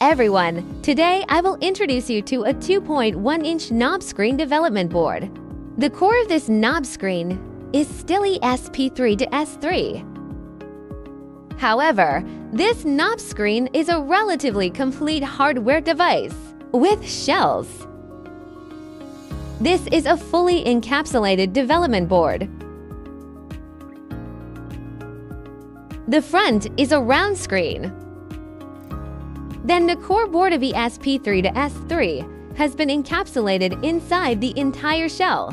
everyone! Today I will introduce you to a 2.1-inch knob screen development board. The core of this knob screen is still ESP32-S3. However, this knob screen is a relatively complete hardware device with shells. This is a fully encapsulated development board. The front is a round screen. Then the core board of ESP32-S3 has been encapsulated inside the entire shell,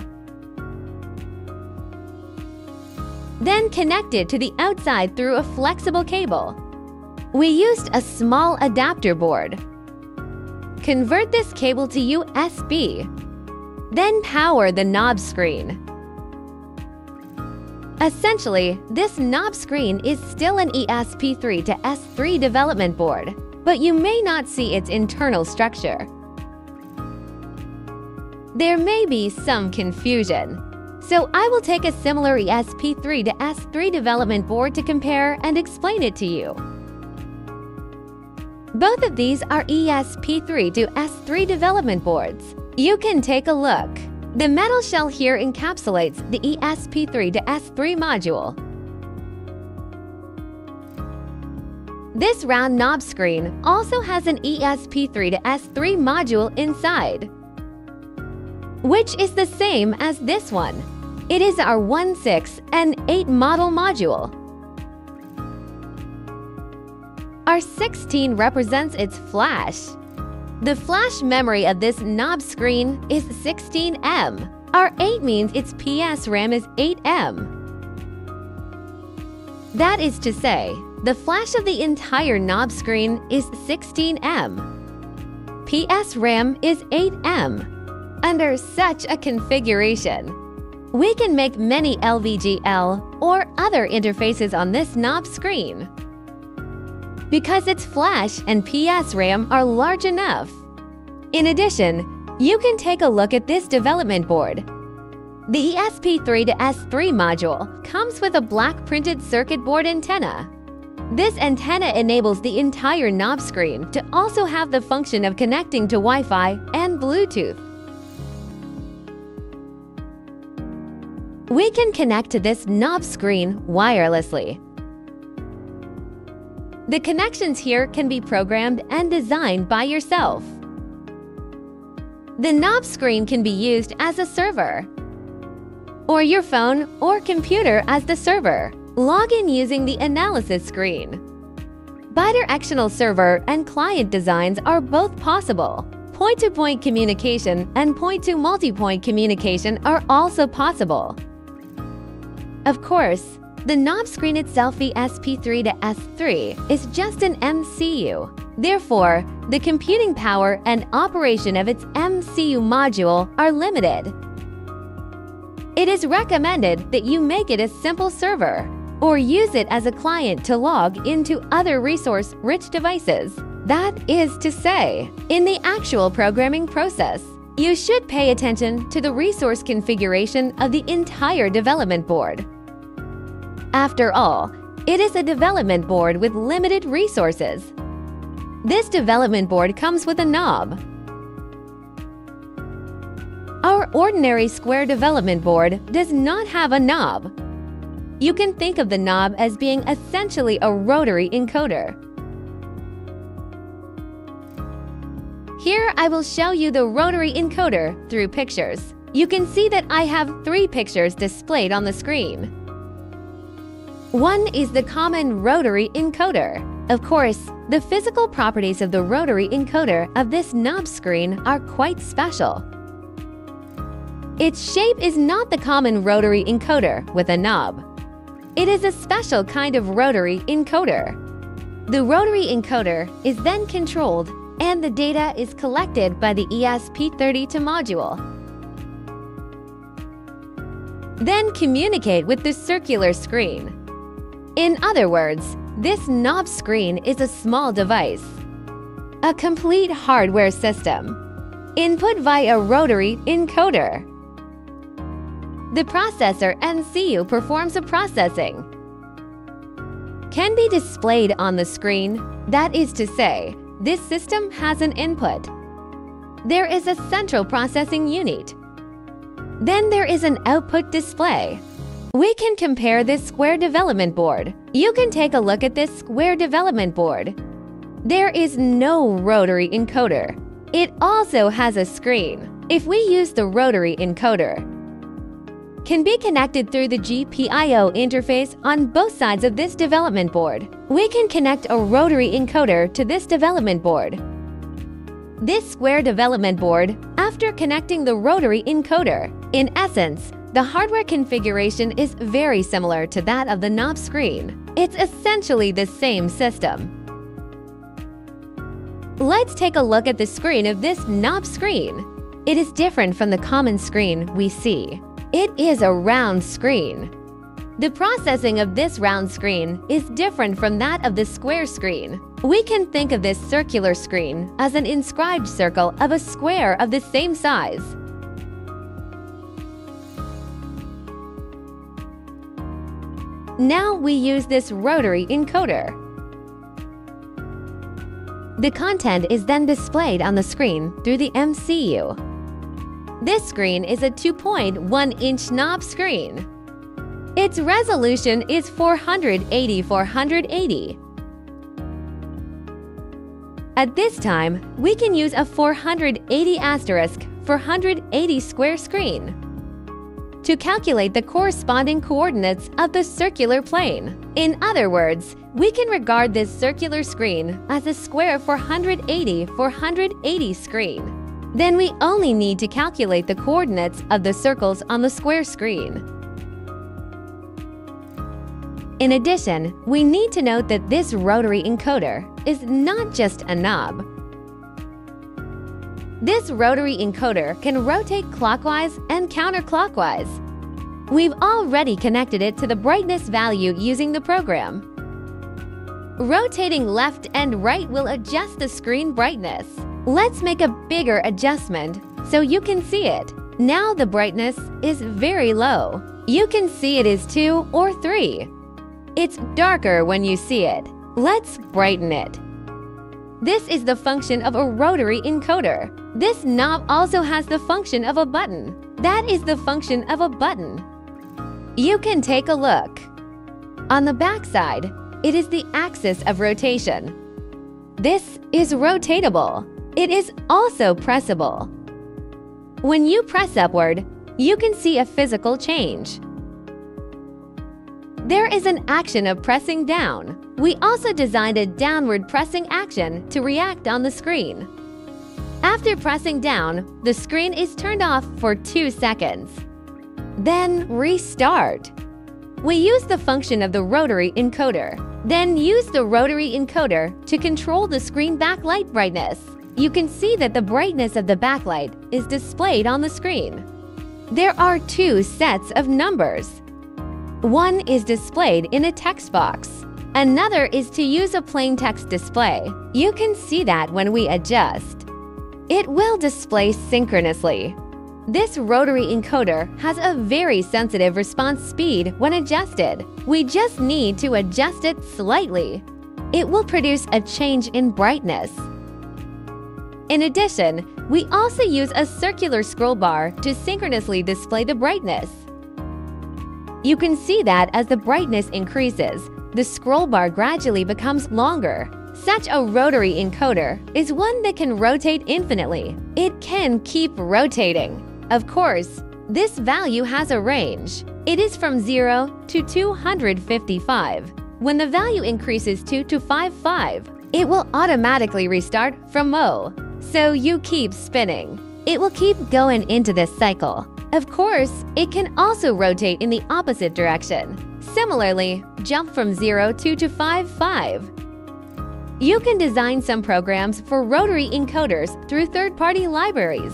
then connected to the outside through a flexible cable. We used a small adapter board. Convert this cable to USB. Then power the knob screen. Essentially, this knob screen is still an ESP32-S3 development board, but you may not see its internal structure. There may be some confusion, so I will take a similar ESP32-S3 development board to compare and explain it to you. Both of these are ESP32-S3 development boards. You can take a look. The metal shell here encapsulates the ESP32-S3 module. This round knob screen also has an ESP32-S3 module inside, which is the same as this one. It is our 1, 6, and 8 model module. Our 16 represents its flash. The flash memory of this knob screen is 16M. Our 8 means its PS RAM is 8M. That is to say, the flash of the entire knob screen is 16M. PS RAM is 8M. Under such a configuration, we can make many LVGL or other interfaces on this knob screen, because its flash and PS RAM are large enough. In addition, you can take a look at this development board. The ESP32-S3 module comes with a black printed circuit board antenna. This antenna enables the entire knob screen to also have the function of connecting to Wi-Fi and Bluetooth. We can connect to this knob screen wirelessly. The connections here can be programmed and designed by yourself. The knob screen can be used as a server, or your phone or computer as the server. Log in using the analysis screen. Bidirectional server and client designs are both possible. Point-to-point communication and point-to-multipoint communication are also possible. Of course, the knob screen itself, ESP32-S3, is just an MCU. Therefore, the computing power and operation of its MCU module are limited. It is recommended that you make it a simple server or use it as a client to log into other resource-rich devices. That is to say, in the actual programming process, you should pay attention to the resource configuration of the entire development board. After all, it is a development board with limited resources. This development board comes with a knob. Our ordinary square development board does not have a knob. You can think of the knob as being essentially a rotary encoder. Here I will show you the rotary encoder through pictures. You can see that I have 3 pictures displayed on the screen. One is the common rotary encoder. Of course, the physical properties of the rotary encoder of this knob screen are quite special. Its shape is not the common rotary encoder with a knob. It is a special kind of rotary encoder. The rotary encoder is then controlled and the data is collected by the ESP32 module. Then communicate with the circular screen. In other words, this knob screen is a small device, a complete hardware system. Input via rotary encoder. The processor MCU performs a processing. Can be displayed on the screen. That is to say, This system has an input. There is a central processing unit. Then there is an output display. We can compare this square development board. You can take a look at this square development board. There is no rotary encoder. It also has a screen. If we use the rotary encoder, can be connected through the GPIO interface on both sides of this development board. We can connect a rotary encoder to this development board. This square development board, after connecting the rotary encoder, in essence, the hardware configuration is very similar to that of the knob screen. It's essentially the same system. Let's take a look at the screen of this knob screen. It is different from the common screen we see. It is a round screen. The processing of this round screen is different from that of the square screen. We can think of this circular screen as an inscribed circle of a square of the same size. Now we use this rotary encoder. The content is then displayed on the screen through the MCU. This screen is a 2.1-inch knob screen. Its resolution is 480x480. At this time, we can use a 480*480 square screen to calculate the corresponding coordinates of the circular plane. In other words, we can regard this circular screen as a square 480x480 screen. Then we only need to calculate the coordinates of the circles on the square screen. In addition, we need to note that this rotary encoder is not just a knob. This rotary encoder can rotate clockwise and counterclockwise. We've already connected it to the brightness value using the program. Rotating left and right will adjust the screen brightness. Let's make a bigger adjustment so you can see it. Now the brightness is very low. You can see it is 2 or 3. It's darker when you see it. Let's brighten it. This is the function of a rotary encoder. This knob also has the function of a button. That is the function of a button. You can take a look. On the back side, it is the axis of rotation. This is rotatable. It is also pressable. When you press upward, you can see a physical change. There is an action of pressing down. We also designed a downward pressing action to react on the screen. After pressing down, the screen is turned off for 2 seconds. Then restart. We use the function of the rotary encoder. Then use the rotary encoder to control the screen backlight brightness. You can see that the brightness of the backlight is displayed on the screen. There are 2 sets of numbers. One is displayed in a text box. Another is to use a plain text display. You can see that when we adjust. It will display synchronously. This rotary encoder has a very sensitive response speed when adjusted. We just need to adjust it slightly. It will produce a change in brightness. In addition, we also use a circular scroll bar to synchronously display the brightness. You can see that as the brightness increases, the scroll bar gradually becomes longer. Such a rotary encoder is one that can rotate infinitely. It can keep rotating. Of course, this value has a range. It is from 0 to 255. When the value increases to 255, it will automatically restart from 0. So you keep spinning. It will keep going into this cycle. Of course, it can also rotate in the opposite direction. Similarly, jump from 0 to 255. You can design some programs for rotary encoders through third-party libraries.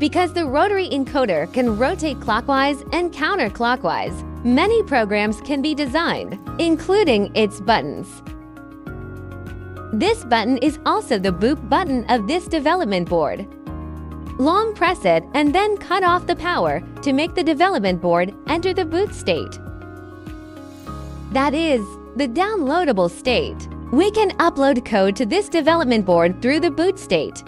Because the rotary encoder can rotate clockwise and counterclockwise, many programs can be designed, including its buttons. This button is also the boot button of this development board. Long press it and then cut off the power to make the development board enter the boot state. That is, the downloadable state. We can upload code to this development board through the boot state.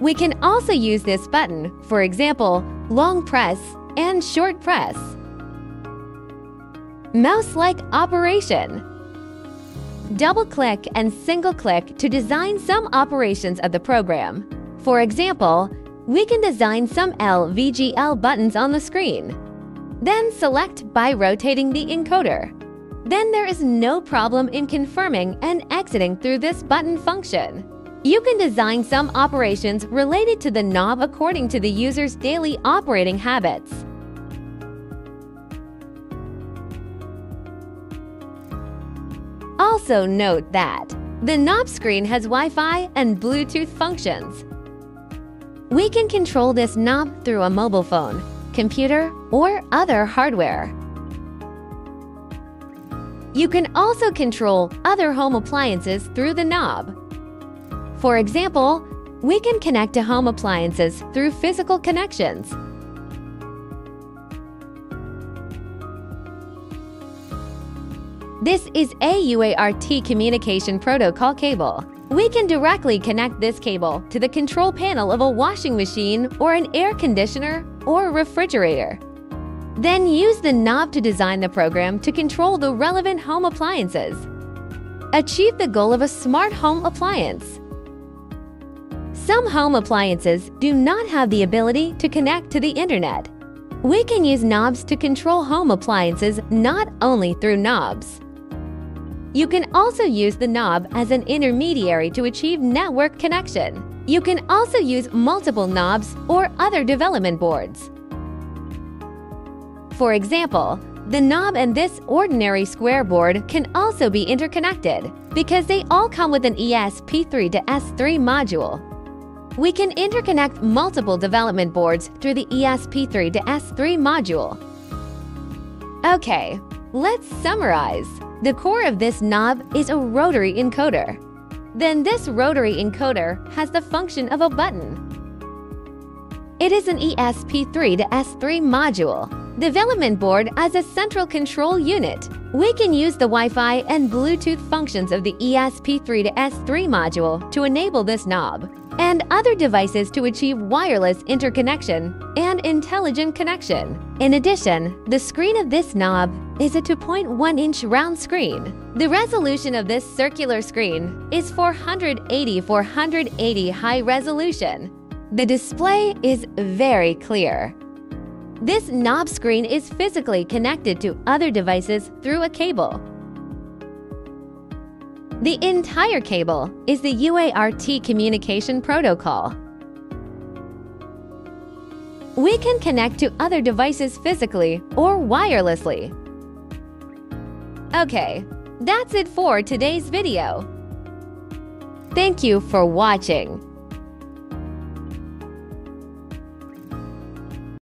We can also use this button, for example, long press and short press. Mouse-like operation. Double-click and single-click to design some operations of the program. For example, we can design some LVGL buttons on the screen. Then select by rotating the encoder. Then there is no problem in confirming and exiting through this button function. You can design some operations related to the knob according to the user's daily operating habits. Also note that the knob screen has Wi-Fi and Bluetooth functions. We can control this knob through a mobile phone, computer, or other hardware. You can also control other home appliances through the knob. For example, we can connect to home appliances through physical connections. This is a UART communication protocol cable. We can directly connect this cable to the control panel of a washing machine or an air conditioner or refrigerator. Then use the knob to design the program to control the relevant home appliances. Achieve the goal of a smart home appliance. Some home appliances do not have the ability to connect to the internet. We can use knobs to control home appliances not only through knobs. You can also use the knob as an intermediary to achieve network connection. You can also use multiple knobs or other development boards. For example, the knob and this ordinary square board can also be interconnected because they all come with an ESP32-S3 module. We can interconnect multiple development boards through the ESP32-S3 module. Okay, let's summarize. The core of this knob is a rotary encoder. Then this rotary encoder has the function of a button. It is an ESP32-S3 module. Development board as a central control unit. We can use the Wi-Fi and Bluetooth functions of the ESP32-S3 module to enable this knob and other devices to achieve wireless interconnection and intelligent connection. In addition, the screen of this knob is a 2.1-inch round screen. The resolution of this circular screen is 480x480 high resolution. The display is very clear. This knob screen is physically connected to other devices through a cable. The entire cable is the UART communication protocol. We can connect to other devices physically or wirelessly. Okay, that's it for today's video. Thank you for watching.